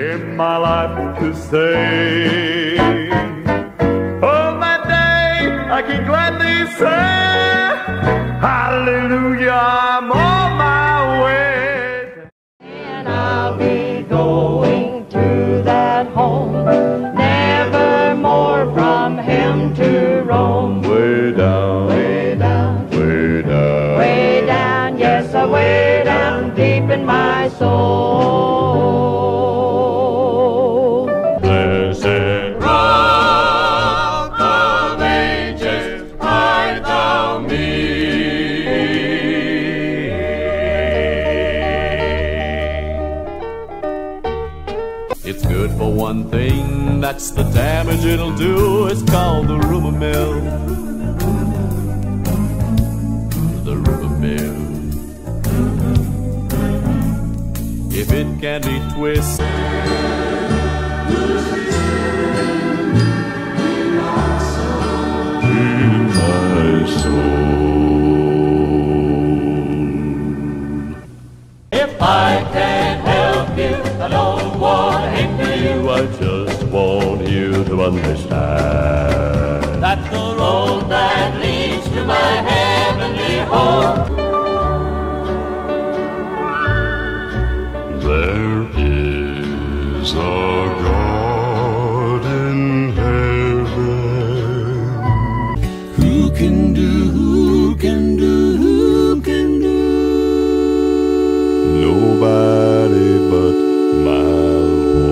in my life to say. Oh, my day, I can gladly say, hallelujah, I'm on my way. And I'll be going to that home, never more from him to roam. Way down, way down, way down, way down, yes, way down deep in my soul. It's good for one thing, that's the damage it'll do. It's called the rumor mill. The rumor mill. If it can be twisted, in my soul. If I can help you, I don't want to hate you, I just want you to understand. That's the road that leads to my heavenly home. There is a God in heaven who can do, who can do, who can do. Nobody but my Lord.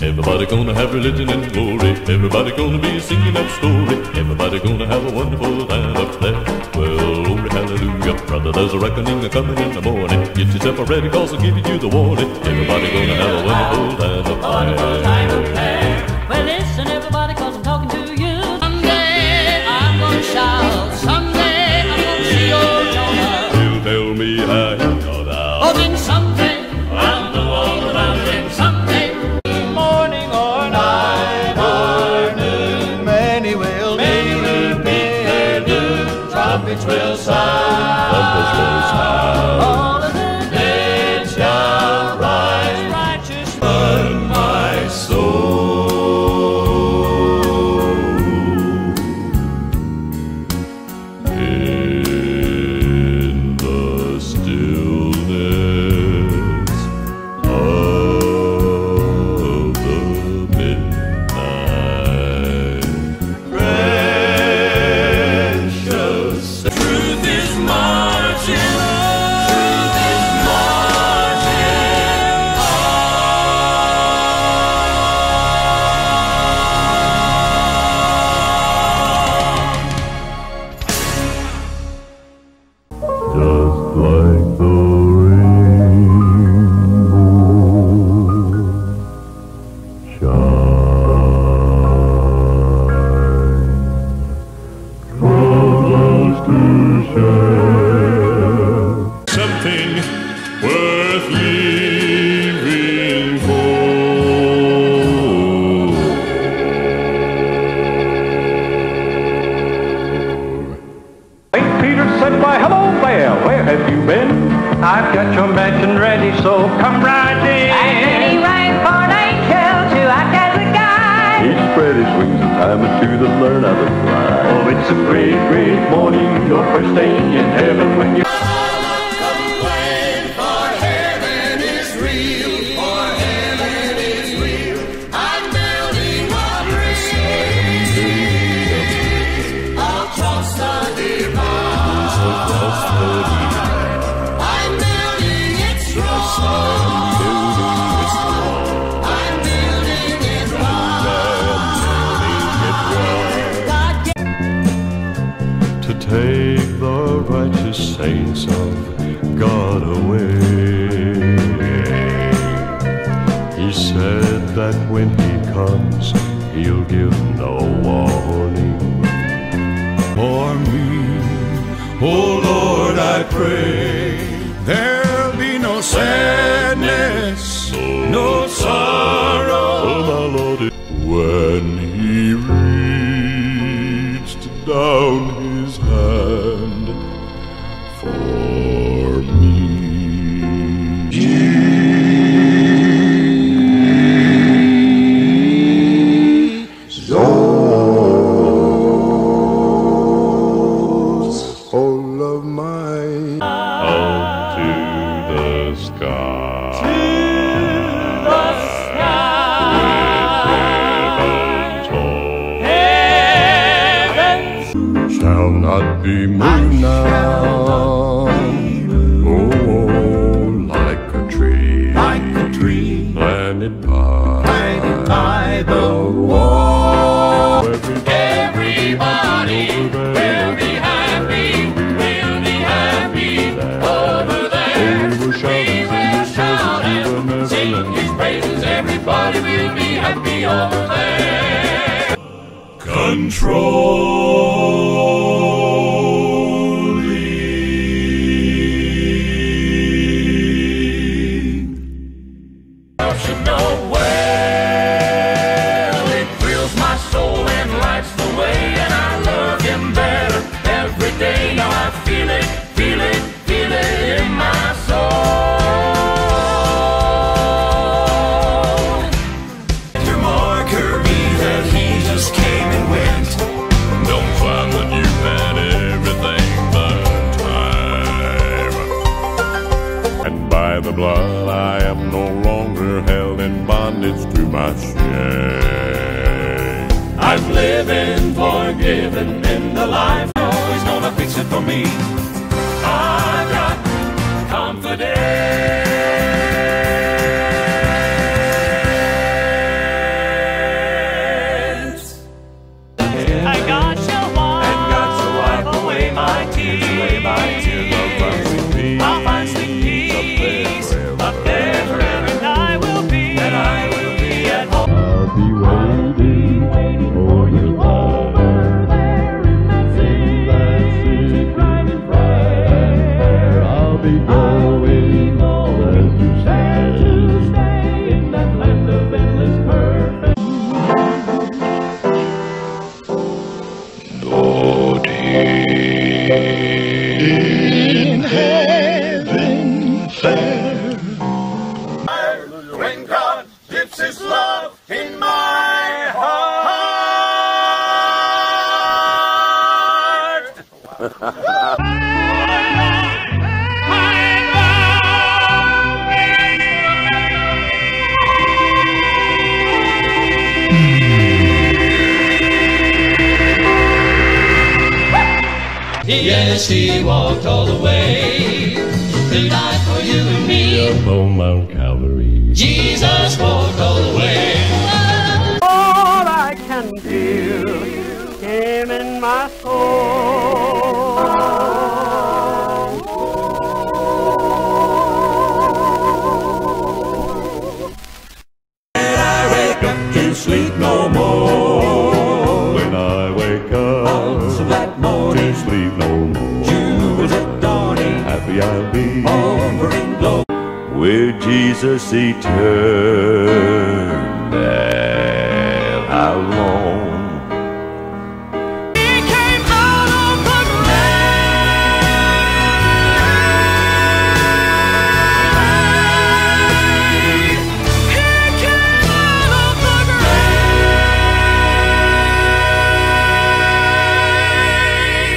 Everybody gonna have religion and glory. Everybody gonna be singing that story. Everybody gonna have a wonderful time up there. Well, glory, hallelujah, brother, there's a reckoning coming in the morning. Get yourself ready, cause I'll give you the warning. Everybody gonna have a wonderful time up there. Wonderful time up there. Well, listen, everybody, cause I'm talking to you. Someday I'm gonna shout. Someday I'm gonna see old Jonah. You tell me how you got out. Oh, then someday I'm the one about him. Someday, morning or night or noon, many will meet their doom. Trumpets will sound. Trumpets will sound. All of the dead shall rise. Righteous, but my soul. I've got your mansion ready, so come right in. I'm ready right for an angel to act as a guide. He spread his wings in time or two to learn how to fly. Oh, it's a great, great morning, your first day in heaven when you... Take the righteous saints of God away. He said that when he comes, he'll give no warning. For me, oh Lord, I pray, there'll be no sadness, no sorrow. Oh, my Lord, when he reached down here, His hand for me. Jesus, all of mine, up to the sky. Shall not be moved now, oh, like a tree, planted by the wall. Everybody will be happy, over there. We will shout and sing His praises, everybody will be happy over there. Control. The blood, I am no longer held in bondage to my shame. I'm living, forgiven in the life. Always gonna fix it for me. I got confidence. I got your wife, and got to wipe away my tears. I'll find sweet peace. In heaven fair, when God dips His love in my heart. Yes, He walked all the way to die for you and me up on Mount Calvary. Jesus walked all the way. All I can feel came in my soul. When I wake up to sleep no more. When I wake up so that morning to sleep no more. I'll be over in glory with Jesus eternal. And how long He came out of the grave. He came out of the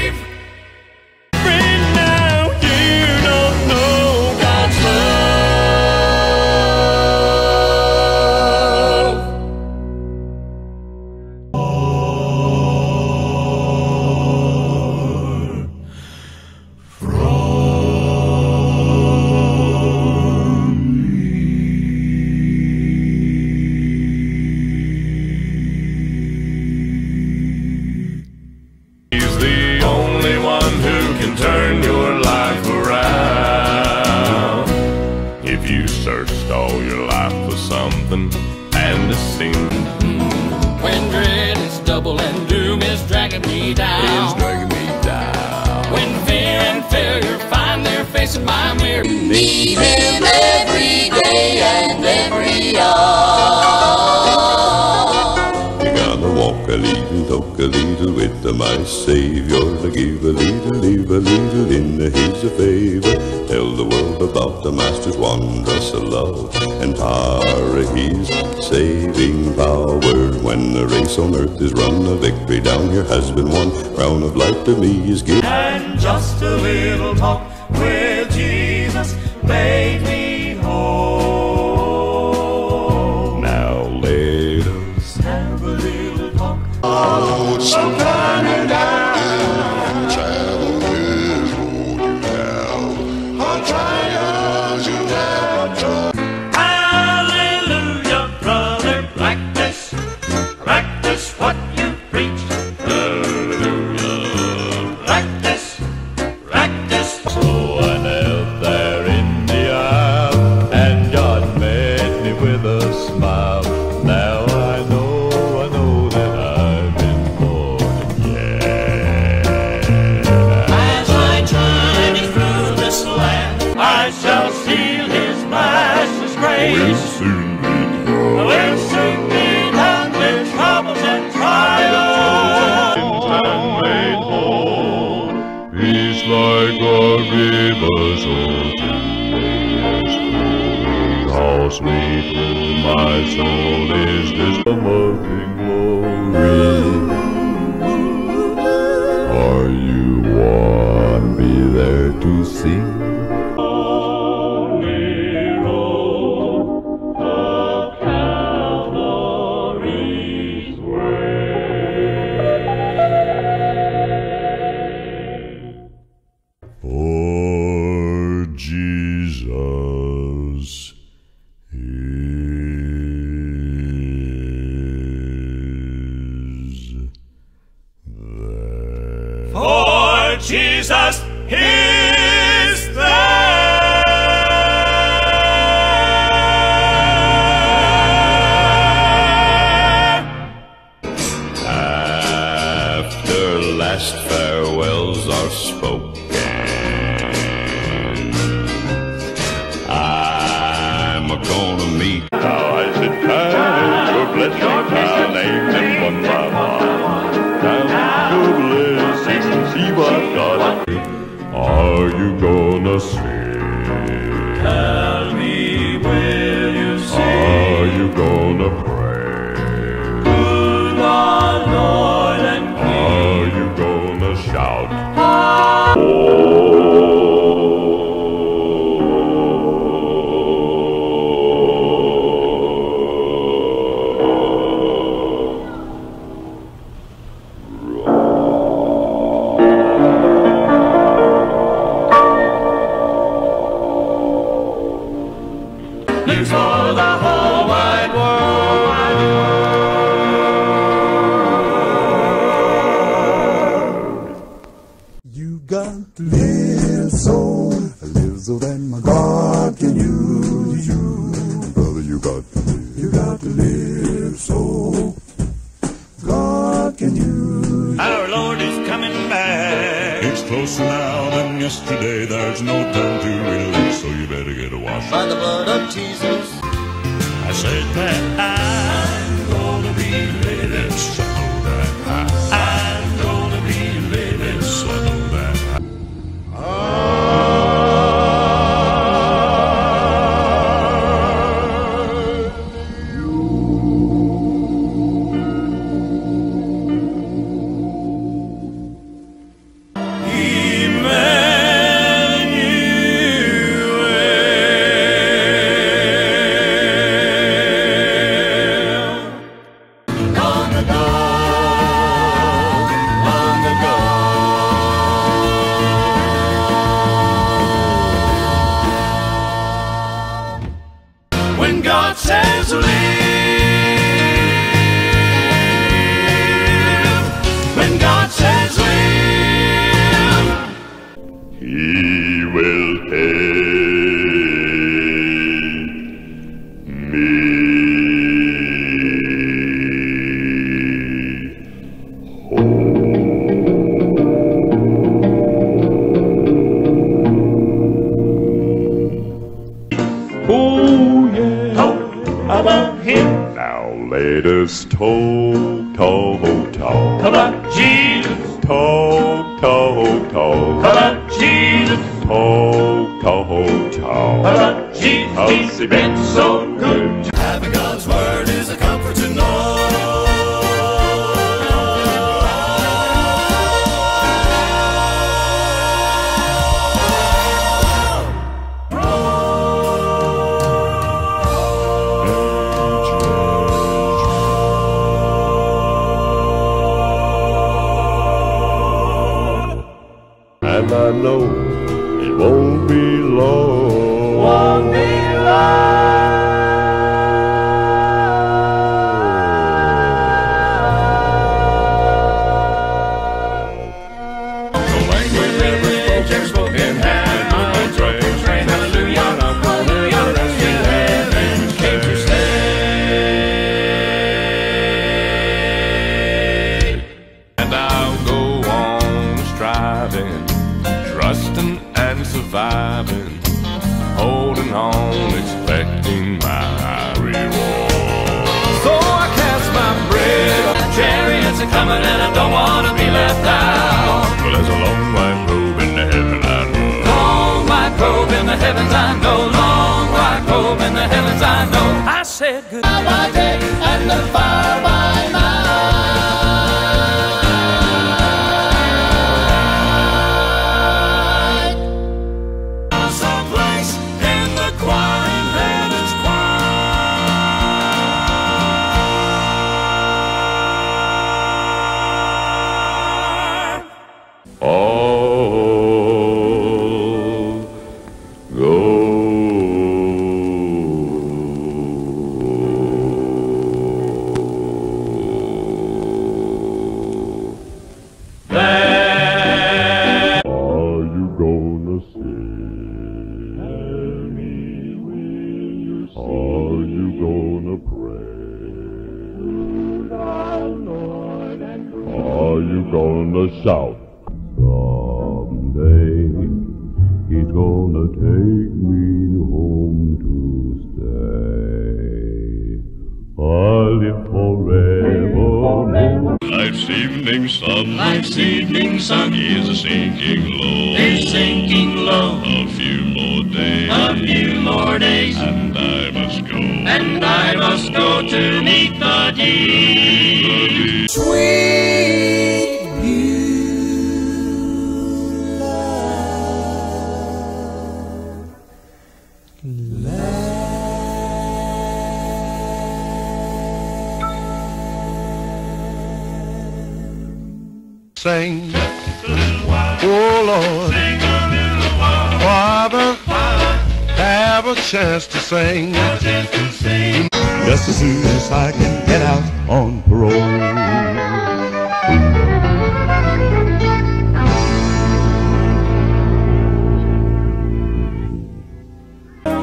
grave. Friend, now you turn your life around. If you searched all your life for something and it seemed, when dread is double and doom is dragging me down, when fear and failure find their face in my mirror, need Him every day and every hour. You gotta walk a little though. walk a little with my Savior, to give a little, leave a little in His favour. Tell the world about the Master's wondrous love and power, His saving power. When the race on earth is run, a victory down here has been won. Crown of life to me is given. And just a little talk with Jesus made me whole. So turn it down, travel his road you have, I'll try as you have. Hallelujah, brother, practice what you preach. Hallelujah, practice. So I knelt there in the aisle, and God met me with a smile. Now I know that I've been. I shall seal his master's grace. We'll soon be done with troubles and trials. And made whole, peace like a river's ocean is flowing. How sweet to my soul is this amazing glory. Are you want me there to sing? For Jesus is there. For Jesus is there. After last farewells are spoken, gonna meet. Now I sit down to bless your child names and one by one. Down to bless you and see what God are you gonna sing? Tell me, will you sing? Are you gonna pray? Good our Lord and King. Are you gonna shout? News for the whole wide world. You got to live so that my God can use you. And brother, you got to live so God can use you. Our Lord is coming back. It's closer now than yesterday. There's no time to relax, so you better get a wash by the blood of Jesus. I said that I'm gonna be living, so that I'm gonna be living, so that God says live, when God says live, He will pay me home. Now let us talk. Come on, Jesus. Toe, toe, toe. Come on, Jesus. Toe, toe, toe. Come on, Jesus. He's been so good. Having God's word is a comfort to know. And I know it won't be long. Won't be long. The language every folk has spoken has train. Hallelujah, hallelujah, as we have and came to stay. And I'll go on striving, trusting and surviving, holding on, expecting my reward. So I cast my bread on the chariots are coming, and I don't want to be left out. Well, there's a long white robe in the heavens I know. Long white robe in the heavens I know. Long white robe in the heavens I know. I said goodbye by day and the fire by night. Gonna shout. Someday he's gonna take me home to stay. I'll live forever. Life's evening sun is a sinking low. Is sinking low. A few more days. A few more days. And I must go. And I must go to meet the deep. Sweet. Sing, oh Lord, sing a little while. Father, have a chance to sing. Just as soon as I can get out on parole.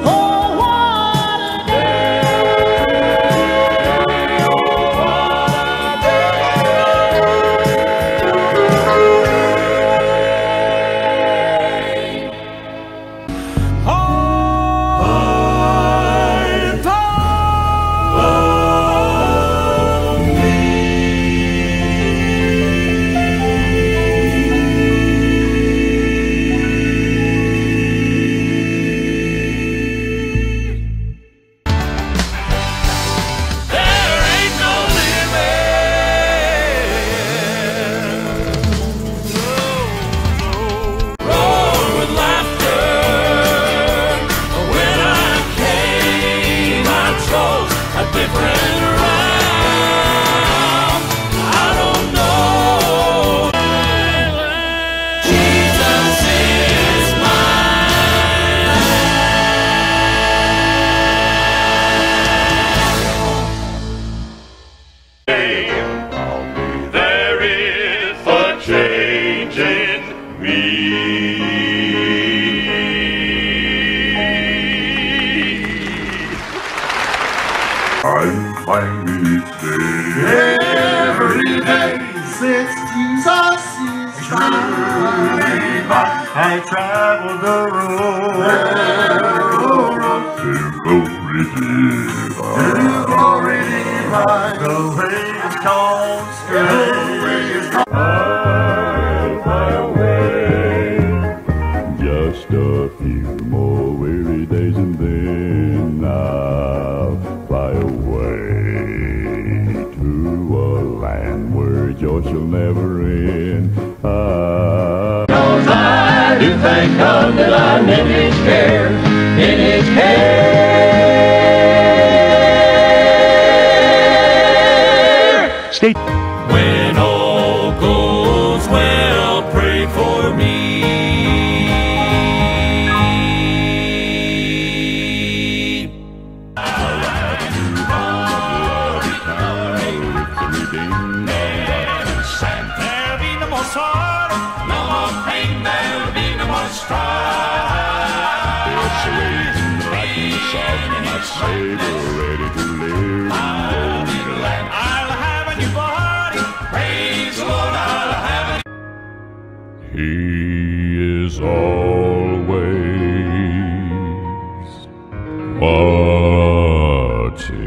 Oh, what a day. Oh, what a day. I'm finding it day. Every day since Jesus is mine, I travel the road. The road is already mine. The way is gone straight. do thank God that I'm in His care, in His care. Stay. When all goes well, pray for me. There'll be no more sorrow, no more pain, there'll be no more strife. It's a waiting, writing, shouting, and I've saved already to live. I'll have a new body, praise the Lord, I'll have a new. He is always watching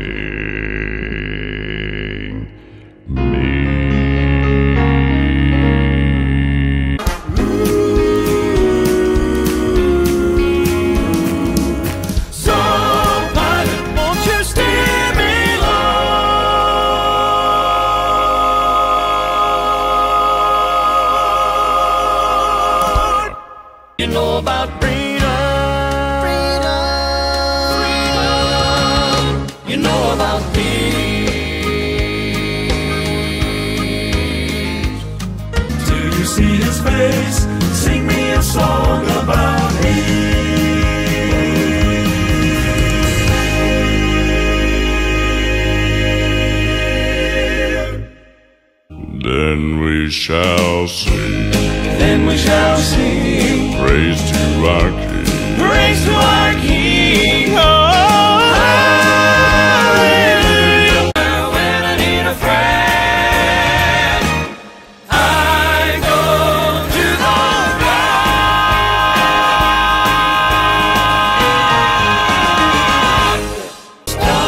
me. You know about freedom, freedom. You know about peace. Do you see His face? Sing me a song about Him. Then we shall sing. Then we shall sing. Praise to our King. Praise to our King. Oh, hallelujah. When I need a friend, I go to the ground. Hospital.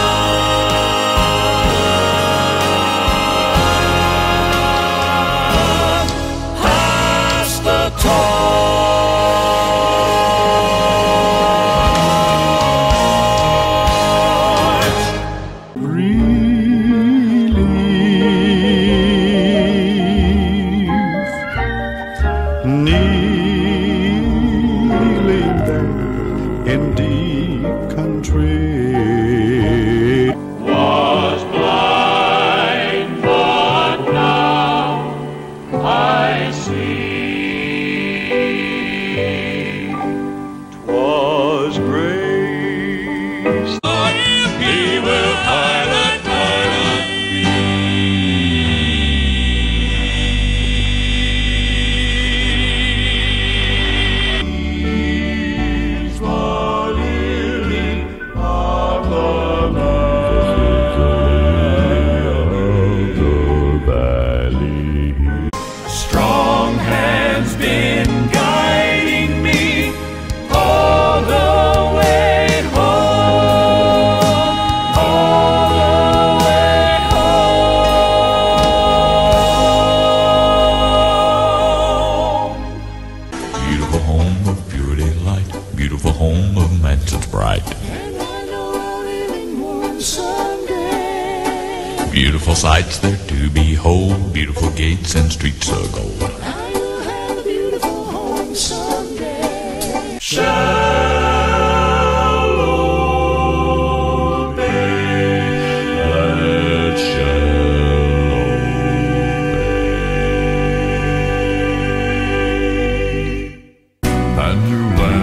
Kneeling there in deep country, was blind, but now I see. 'Twas grace, but He will pilot me. Beautiful home of mansions bright, and I know I'll in one someday. Beautiful sights there to behold, beautiful gates and streets of gold. I will have a beautiful home someday. Shalom, let shalom, and your land.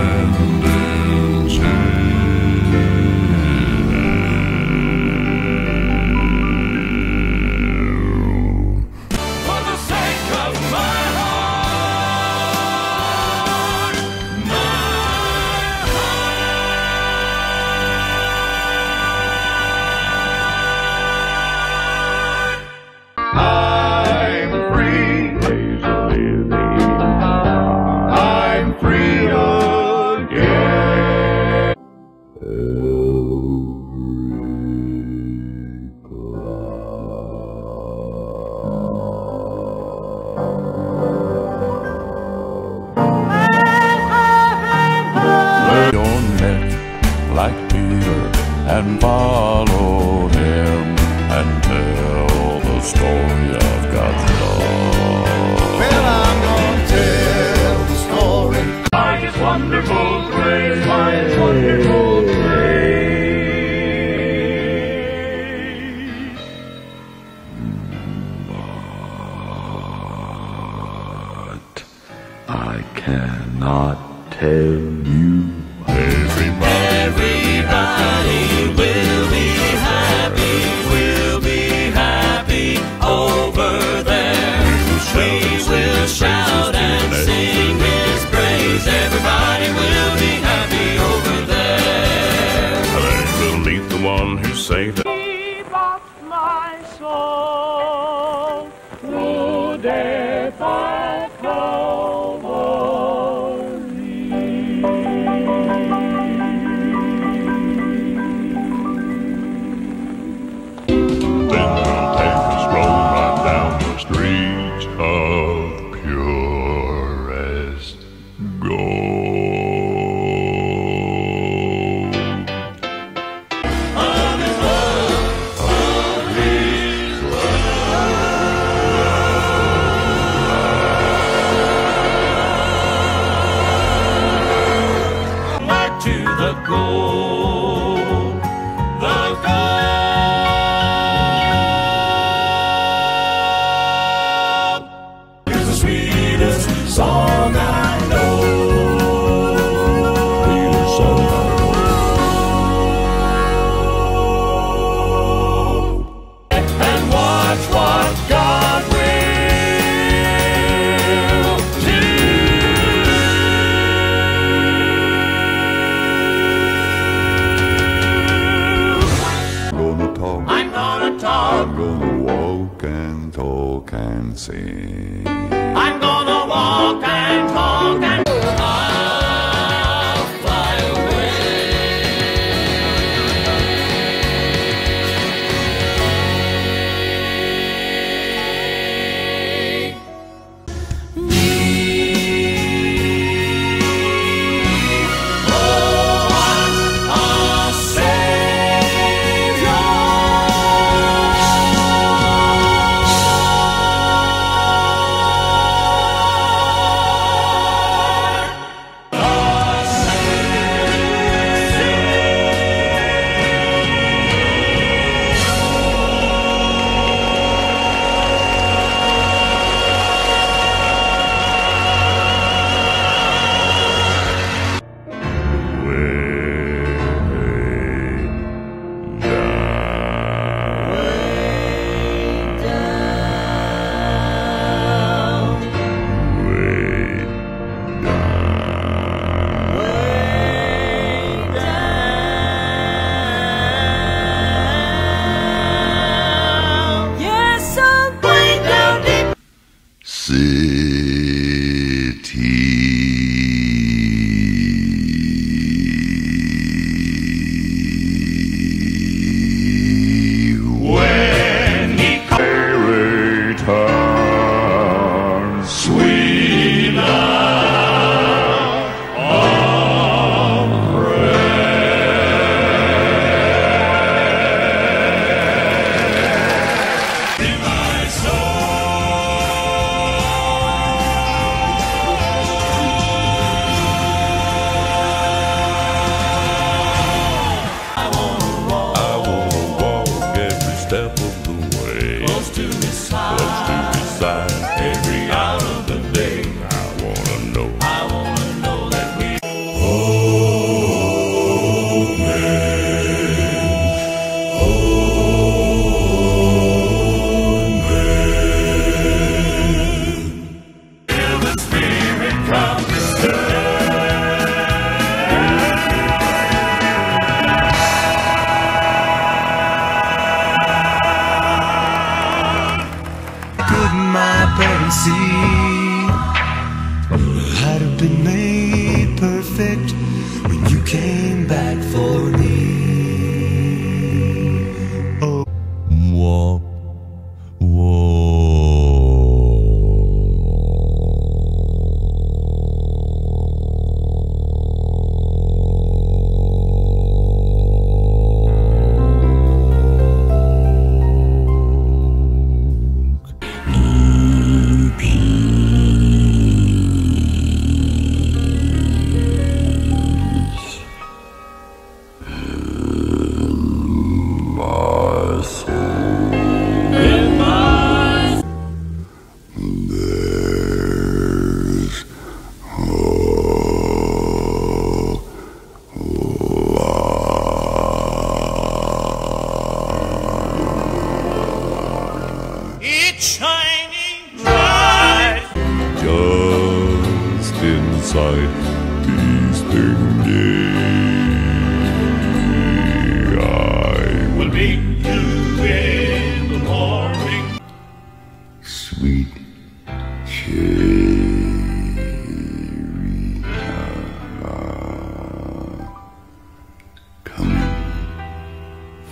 Like Peter, and follow Him and tell the story of God's love. Well, I'm gonna tell the story. I cannot tell you. Everybody will be happy. We'll be happy over there. We will shout and sing His praise. Everybody will be happy over there. I will meet the one who saved us. I'm gonna walk and talk and I'll fly away. Oh, what a savior. sei this thing day. I will meet you in the morning, sweet cherry. Come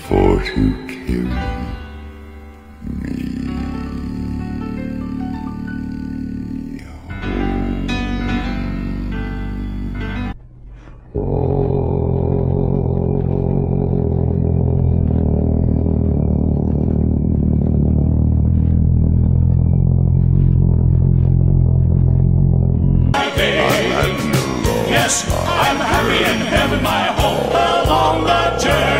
for to carry me. Yes, I'm happy in heaven, my home along the journey.